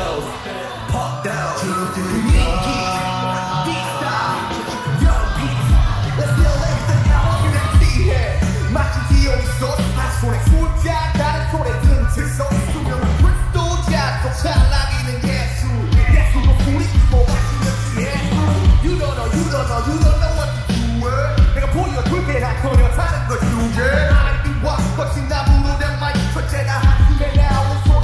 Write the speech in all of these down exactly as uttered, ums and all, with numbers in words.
yo, pop down, geek, beat style, yo, beat, let's go, let's go, all you can see here, 마치 디오리소, 다시 손에 손자, 다른 손에 등치소, 수명은 불쏘자, 또 찰나기는 예수, 예수로 부리고 마시는 예수, you don't know, you don't know, you don't know what to do, 내가 보여 돌게 나 거려 사는 걸 주제, I do what, 거친 나 부르던 말, 첫째가 한숨에 나온 손자리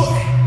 Look!